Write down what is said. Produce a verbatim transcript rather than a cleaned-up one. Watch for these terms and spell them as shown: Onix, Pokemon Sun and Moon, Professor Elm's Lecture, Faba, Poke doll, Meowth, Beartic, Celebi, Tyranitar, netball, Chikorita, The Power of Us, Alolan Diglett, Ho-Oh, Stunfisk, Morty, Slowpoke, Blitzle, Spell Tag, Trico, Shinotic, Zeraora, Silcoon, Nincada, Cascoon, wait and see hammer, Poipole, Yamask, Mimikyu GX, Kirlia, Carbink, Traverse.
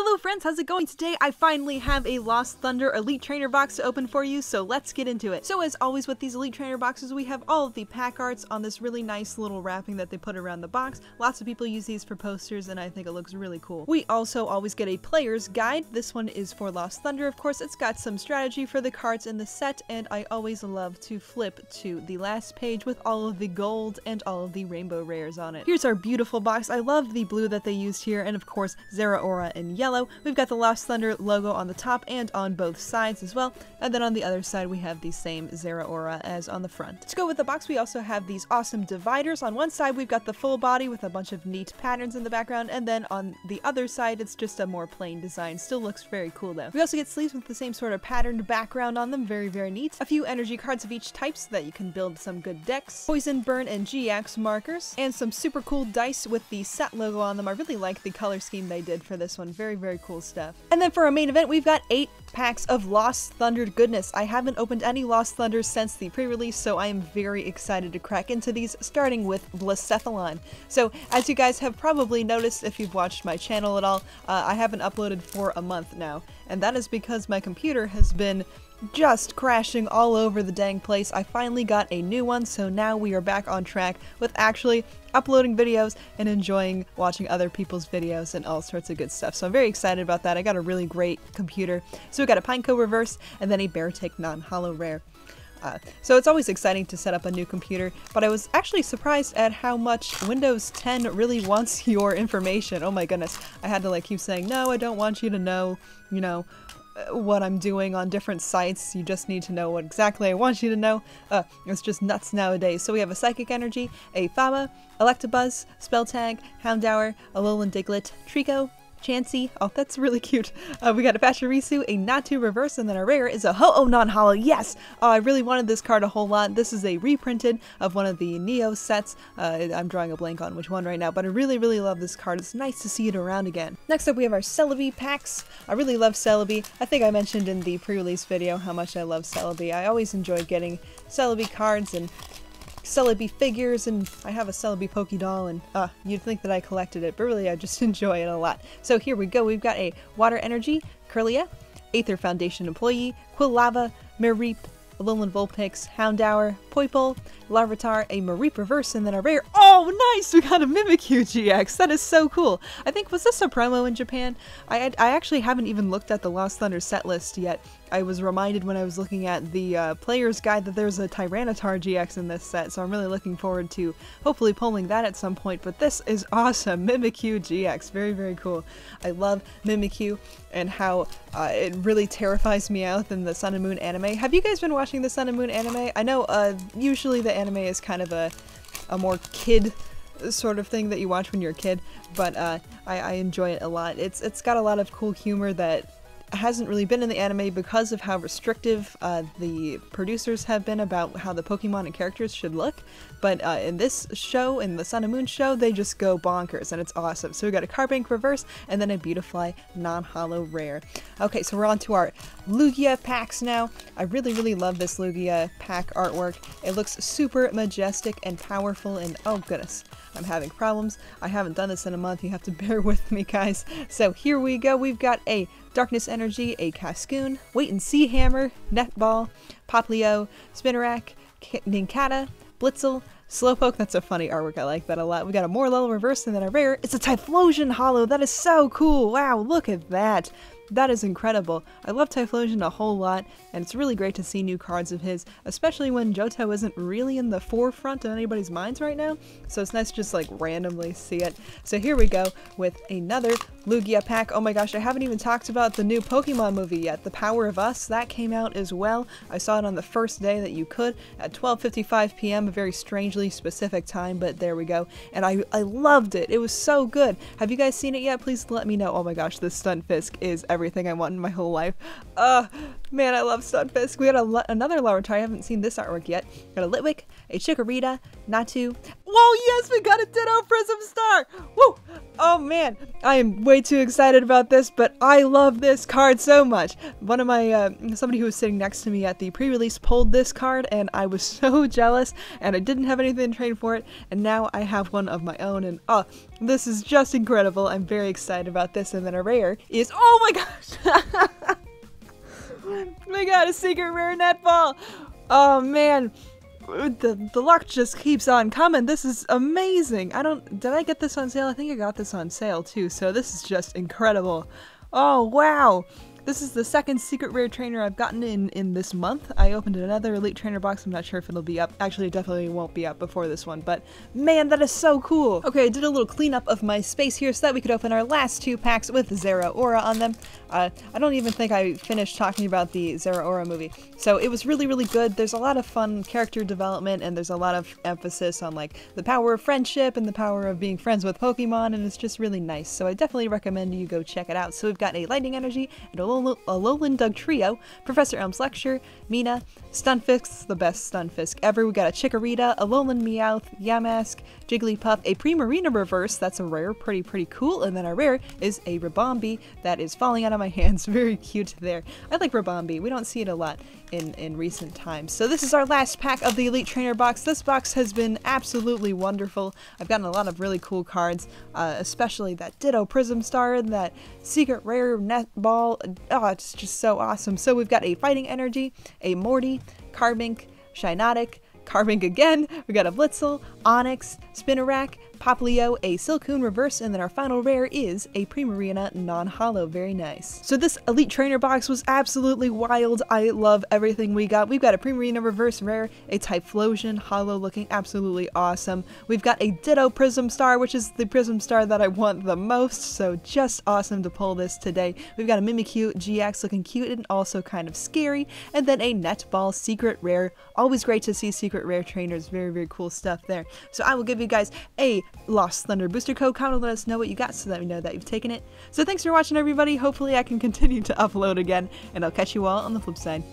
Hello friends, how's it going? Today I finally have a Lost Thunder Elite Trainer Box to open for you, so let's get into it. So as always with these Elite Trainer Boxes, we have all of the pack arts on this really nice little wrapping that they put around the box. Lots of people use these for posters and I think it looks really cool. We also always get a player's guide. This one is for Lost Thunder, of course. It's got some strategy for the cards in the set, and I always love to flip to the last page with all of the gold and all of the rainbow rares on it. Here's our beautiful box. I love the blue that they used here, and of course Zeraora in yellow. We've got the Lost Thunder logo on the top and on both sides as well, and then on the other side we have the same Zeraora as on the front. To go with the box, we also have these awesome dividers. On one side we've got the full body with a bunch of neat patterns in the background, and then on the other side it's just a more plain design. Still looks very cool though. We also get sleeves with the same sort of patterned background on them. Very, very neat. A few energy cards of each type so that you can build some good decks. Poison, Burn, and G X markers, and some super cool dice with the set logo on them. I really like the color scheme they did for this one. Very, very cool stuff. And then for our main event, we've got eight packs of Lost Thunder goodness. I haven't opened any Lost Thunder since the pre-release, so I am very excited to crack into these, starting with Blacephalon. So as you guys have probably noticed if you've watched my channel at all, uh, I haven't uploaded for a month now, and that is because my computer has been just crashing all over the dang place. I finally got a new one, so now we are back on track with actually uploading videos and enjoying watching other people's videos and all sorts of good stuff. So I'm very excited about that. I got a really great computer. So we got a Pineco reverse and then a Beartic non-holo rare. Uh, so it's always exciting to set up a new computer, but I was actually surprised at how much Windows ten really wants your information. Oh my goodness. I had to like keep saying, no, I don't want you to know, you know, what I'm doing on different sites. You just need to know what exactly I want you to know. Uh, it's just nuts nowadays. So we have a Psychic Energy, a Faba, Electabuzz, Spell Tag, Houndour, Alolan Diglett, Trico, Chansey. Oh, that's really cute. Uh, we got a Pachirisu, a Natu reverse, and then our rare is a Ho-Oh non-holo. Yes! Uh, I really wanted this card a whole lot. This is a reprinted of one of the Neo sets. Uh, I'm drawing a blank on which one right now, but I really, really love this card. It's nice to see it around again. Next up, we have our Celebi packs. I really love Celebi. I think I mentioned in the pre-release video how much I love Celebi. I always enjoy getting Celebi cards and Celebi figures, and I have a Celebi Poke doll, and uh, you'd think that I collected it, but really I just enjoy it a lot. So here we go. We've got a Water Energy, Kirlia, Aether Foundation Employee, Quilava, Mareep, Alolan Vulpix, Houndour, Poipole, Larvitar, a Mareep reverse, and then a rare. Oh, nice! We got a Mimikyu G X! That is so cool! I think, was this a promo in Japan? I, I actually haven't even looked at the Lost Thunder set list yet. I was reminded when I was looking at the uh, player's guide that there's a Tyranitar G X in this set, so I'm really looking forward to hopefully pulling that at some point, but this is awesome! Mimikyu G X, very, very cool. I love Mimikyu and how uh, it really terrifies Meowth in the Sun and Moon anime. Have you guys been watching the Sun and Moon anime? I know uh, usually the anime is kind of a, a more kid sort of thing that you watch when you're a kid, but uh, I, I enjoy it a lot. It's It's got a lot of cool humor that hasn't really been in the anime because of how restrictive uh, the producers have been about how the Pokemon and characters should look, but uh, in this show, in the Sun and Moon show, they just go bonkers and it's awesome. So we got a Carbink reverse and then a Beautifly non-holo rare. Okay, so we're on to our Lugia packs now. I really, really love this Lugia pack artwork. It looks super majestic and powerful, and oh goodness, I'm having problems. I haven't done this in a month. You have to bear with me, guys. So here we go. We've got a Darkness Energy, a Cascoon, Wait and See Hammer, Netball, Popplio, Spinarak, Nincada, Blitzle, Slowpoke. That's a funny artwork. I like that a lot. We got a Morlul reverse and then a rare. It's a Typhlosion holo. That is so cool. Wow, look at that. That is incredible. I love Typhlosion a whole lot, and it's really great to see new cards of his, especially when Johto isn't really in the forefront of anybody's minds right now, so it's nice to just like randomly see it. So here we go with another Lugia pack. Oh my gosh, I haven't even talked about the new Pokemon movie yet, The Power of Us. That came out as well. I saw it on the first day that you could at twelve fifty-five p m, a very strangely specific time, but there we go. And I, I loved it. It was so good. Have you guys seen it yet? Please let me know. Oh my gosh, this Stunfisk is everything. Everything I want in my whole life. Uh, man, I love Stunfisk. We got a another Larvitar. I haven't seen this artwork yet. Got a Litwick, a Chikorita, Natu. Whoa, yes, we got a Ditto Prism Star! Woo! Oh man, I am way too excited about this, but I love this card so much. One of my, uh, somebody who was sitting next to me at the pre-release pulled this card, and I was so jealous, and I didn't have anything to train for it, and now I have one of my own, and oh, this is just incredible. I'm very excited about this, and then a rare is- oh my gosh! I got a secret rare netball! Oh man! The, the luck just keeps on coming. This is amazing. I don't... Did I get this on sale? I think I got this on sale too, so this is just incredible. Oh, wow. This is the second secret rare trainer I've gotten in, in this month. I opened another Elite Trainer box. I'm not sure if it'll be up. Actually, it definitely won't be up before this one, but man, that is so cool. Okay, I did a little cleanup of my space here so that we could open our last two packs with Zeraora on them. Uh, I don't even think I finished talking about the Zeraora movie. So it was really, really good. There's a lot of fun character development, and there's a lot of emphasis on like the power of friendship and the power of being friends with Pokemon, and it's just really nice. So I definitely recommend you go check it out. So we've got a Lightning Energy and a Alolan Diglett trio, Professor Elm's lecture, Mina, Stunfisk, the best Stunfisk ever. We got a Chikorita, Alolan Meowth, Yamask, Jigglypuff, a Primarina reverse. That's a rare, pretty pretty cool. And then our rare is a Ribombee that is falling out of my hands. Very cute there. I like Ribombee. We don't see it a lot in in recent times. So this is our last pack of the Elite Trainer box. This box has been absolutely wonderful. I've gotten a lot of really cool cards, uh, especially that Ditto Prism Star and that secret rare netball. Oh, it's just so awesome. So we've got a Fighting Energy, a Morty, Carbink, Shinotic, Carbink again, we got a Blitzle, Onix, Spinarak, Popplio, a Silcoon reverse, and then our final rare is a Primarina non-holo. Very nice. So this Elite Trainer box was absolutely wild. I love everything we got. We've got a Primarina reverse rare, a Typhlosion holo looking absolutely awesome. We've got a Ditto Prism Star, which is the Prism Star that I want the most, so just awesome to pull this today. We've got a Mimikyu G X looking cute and also kind of scary, and then a Netball secret rare. Always great to see secret rare trainers. Very, very cool stuff there. So I will give you guys a Lost Thunder booster code. Comment, let us know what you got so that we know that you've taken it. So thanks for watching, everybody. Hopefully I can continue to upload again, and I'll catch you all on the flip side.